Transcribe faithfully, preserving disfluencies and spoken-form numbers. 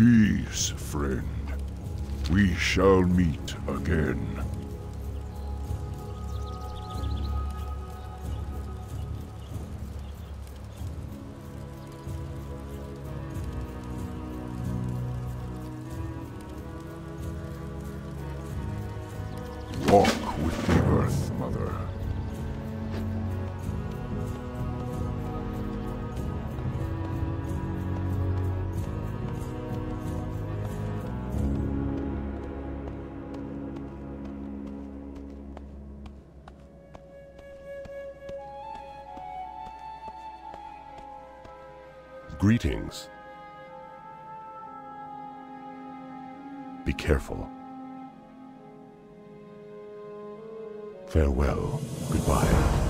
Peace, friend. We shall meet again. Walk with the Earth Mother. Greetings. Be careful. Farewell. Goodbye.